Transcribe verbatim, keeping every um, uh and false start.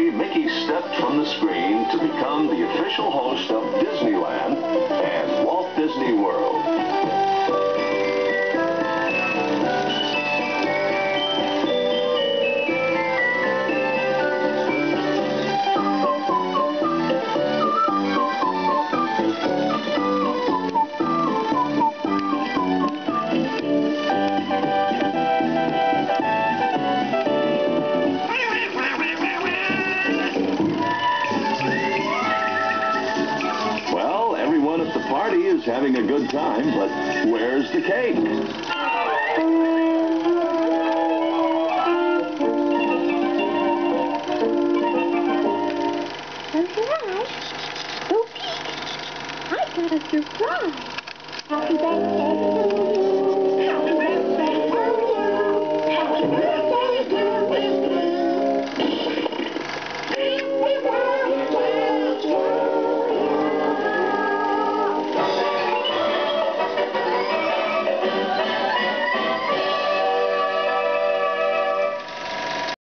Recently, Mickey stepped from the screen to become the official host of Disneyland and Walt Disney World. Party is having a good time, but where's the cake? Surprise! Oops! I got a surprise! Happy birthday!